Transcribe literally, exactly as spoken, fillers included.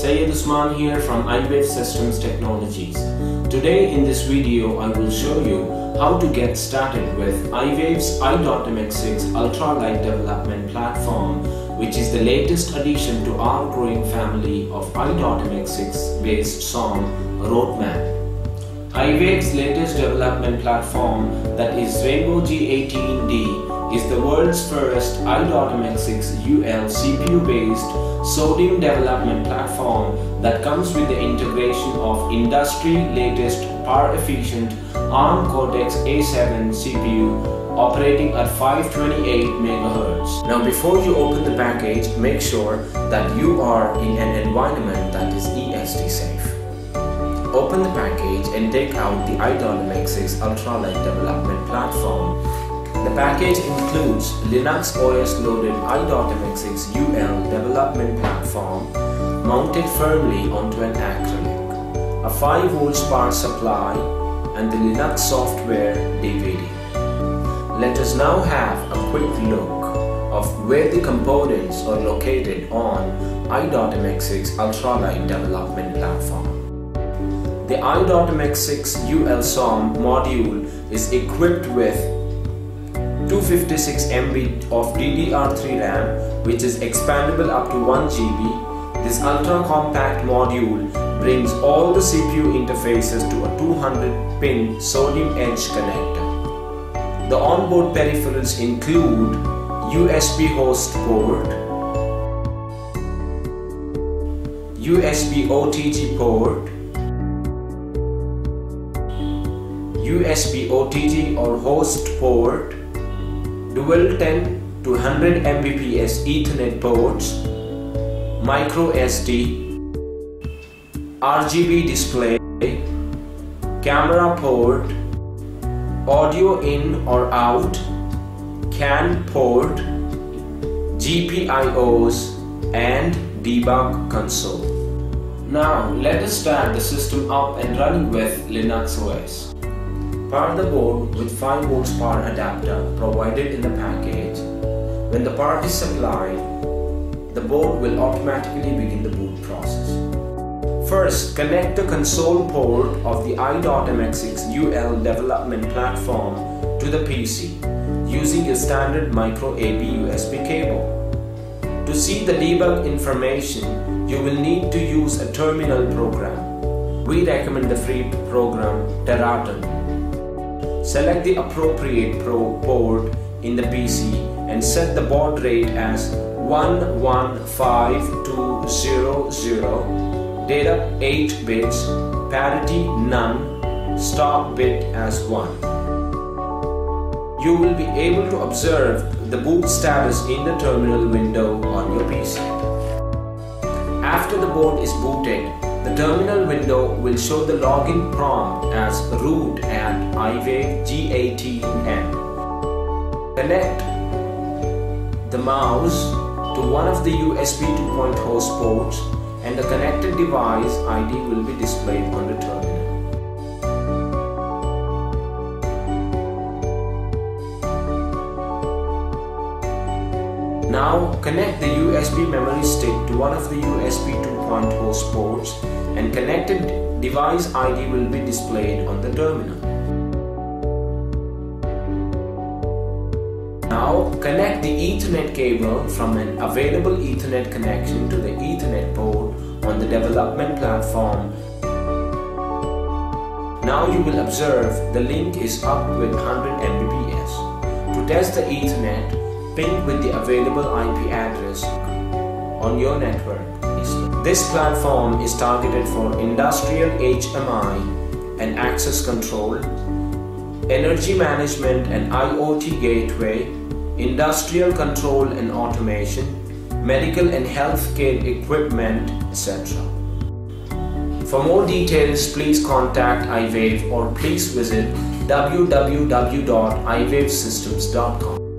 Sayed Usman here from iWave Systems Technologies. Today in this video I will show you how to get started with iWave's i.M X six UltraLite development platform, which is the latest addition to our growing family of i.M X six based S O M roadmap. iWave's latest development platform, that is Rainbow G eighteen D, is the world's first i.M X six U L C P U-based SODIMM development platform that comes with the integration of industry-latest power-efficient ARM Cortex A seven C P U operating at five twenty-eight megahertz. Now, before you open the package, make sure that you are in an environment that is E S D safe. Open the package and take out the i.M X six UltraLite development platform. The package includes Linux O S loaded i.M X six U L development platform mounted firmly onto an acrylic, a five volt power supply, and the Linux software D V D. Let us now have a quick look of where the components are located on i.M X six UltraLite development platform. The i.M X six U L S O M module is equipped with two hundred fifty-six megabytes of D D R three RAM, which is expandable up to one gigabyte. This ultra-compact module brings all the C P U interfaces to a two hundred pin SODIMM edge connector. The onboard peripherals include U S B host port, U S B O T G port, U S B O T G or host port, dual ten to one hundred megabits per second Ethernet ports, micro S D, R G B display, camera port, audio in or out, C A N port, G P I Os, and debug console. Now let us start the system up and running with Linux O S. Power the board with five volt power adapter provided in the package. When the power is supplied, the board will automatically begin the boot process. First, connect the console port of the i.M X six U L development platform to the P C using a standard micro A B U S B cable. To see the debug information, you will need to use a terminal program. We recommend the free program TeraTerm. Select the appropriate pro port in the P C and set the baud rate as one one five two zero zero, data eight bits, parity none, stop bit as one. You will be able to observe the boot status in the terminal window on your P C. After the board is booted, the terminal window will show the login prompt as root at iWave G eighteen M. Connect the mouse to one of the U S B two point oh host ports and the connected device I D will be displayed on the terminal. Now connect the U S B memory stick to one of the U S B two point oh host ports and connected device I D will be displayed on the terminal. Now connect the Ethernet cable from an available Ethernet connection to the Ethernet port on the development platform. Now you will observe the link is up with one hundred megabits per second. To test the Ethernet, ping with the available I P address on your network. This platform is targeted for industrial H M I and access control, energy management and IoT gateway, industrial control and automation, medical and healthcare equipment, et cetera. For more details, please contact iWave or please visit w w w dot i wave systems dot com.